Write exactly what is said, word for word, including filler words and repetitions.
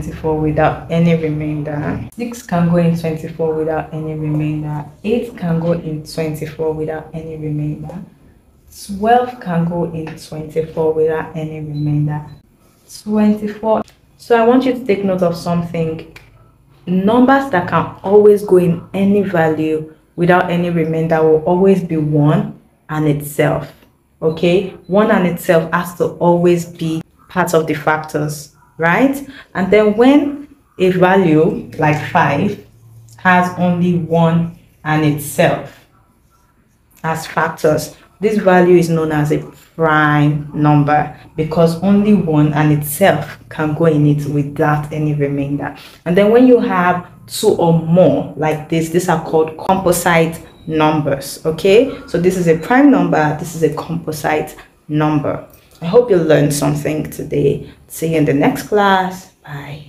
twenty-four without any remainder. Six can go in twenty-four without any remainder. Eight can go in twenty-four without any remainder. Twelve can go in twenty-four without any remainder. Twenty-four. So I want you to take note of something. Numbers that can always go in any value without any remainder will always be one and itself. Okay, one and itself has to always be part of the factors, right? And then when a value like five has only one and itself as factors, this value is known as a prime number because only one and itself can go in it without any remainder. And then when you have two or more like this, these are called composite numbers. Okay, so this is a prime number, this is a composite number. I hope you learned something today. See you in the next class. Bye.